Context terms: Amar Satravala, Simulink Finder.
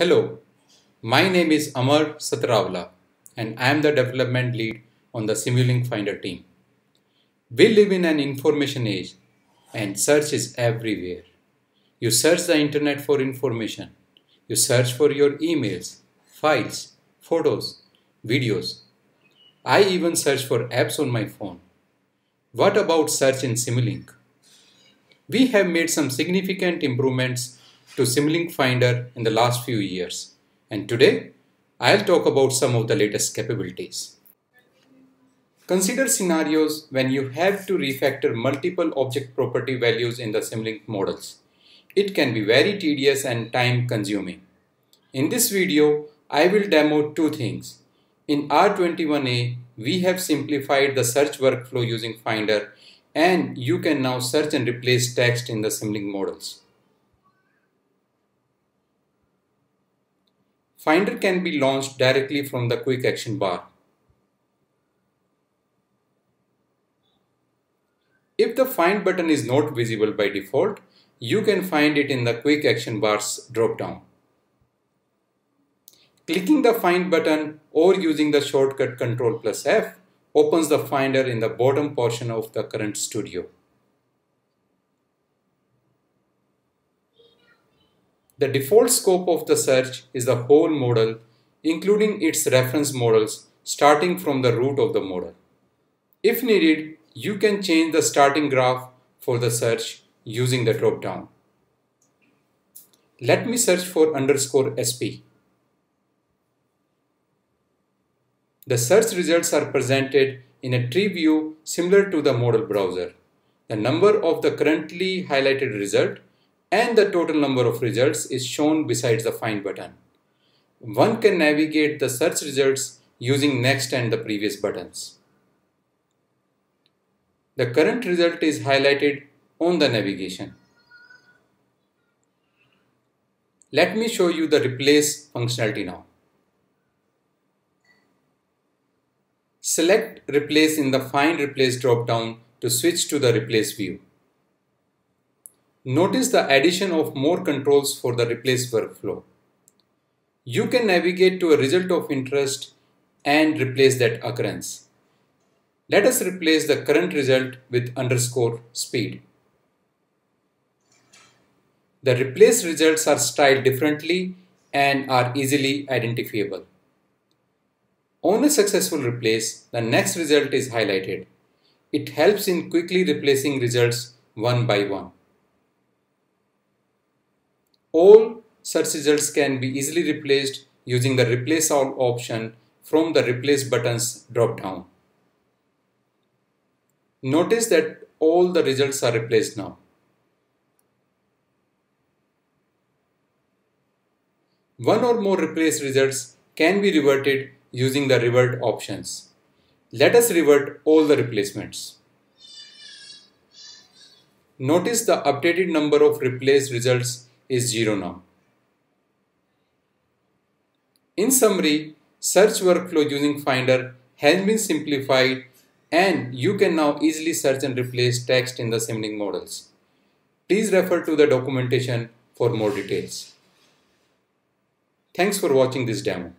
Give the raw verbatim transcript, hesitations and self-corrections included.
Hello, my name is Amar Satravala and I am the development lead on the Simulink Finder team. We live in an information age and search is everywhere. You search the internet for information. You search for your emails, files, photos, videos. I even search for apps on my phone. What about search in Simulink? We have made some significant improvements to Simulink Finder in the last few years, and today I'll talk about some of the latest capabilities. Consider scenarios when you have to refactor multiple object property values in the Simulink models. It can be very tedious and time consuming. In this video, I will demo two things. In R twenty-one A, we have simplified the search workflow using Finder, and you can now search and replace text in the Simulink models. Finder can be launched directly from the quick action bar. If the Find button is not visible by default, you can find it in the quick action bar's drop-down. Clicking the Find button or using the shortcut control plus F opens the Finder in the bottom portion of the current studio. The default scope of the search is the whole model, including its reference models, starting from the root of the model. If needed, you can change the starting graph for the search using the drop-down. Let me search for underscore S P. The search results are presented in a tree view similar to the model browser. The number of the currently highlighted result and the total number of results is shown besides the Find button. One can navigate the search results using Next and the Previous buttons. The current result is highlighted on the navigation. Let me show you the Replace functionality now. Select Replace in the Find Replace drop-down to switch to the Replace view. Notice the addition of more controls for the replace workflow. You can navigate to a result of interest and replace that occurrence. Let us replace the current result with underscore speed. The replace results are styled differently and are easily identifiable. On a successful replace, the next result is highlighted. It helps in quickly replacing results one by one. All search results can be easily replaced using the Replace All option from the Replace button's drop-down. Notice that all the results are replaced now. One or more replace results can be reverted using the Revert options. Let us revert all the replacements. Notice the updated number of replace results is zero now. In summary, search workflow using Finder has been simplified and you can now easily search and replace text in the Simulink models. Please refer to the documentation for more details. Thanks for watching this demo.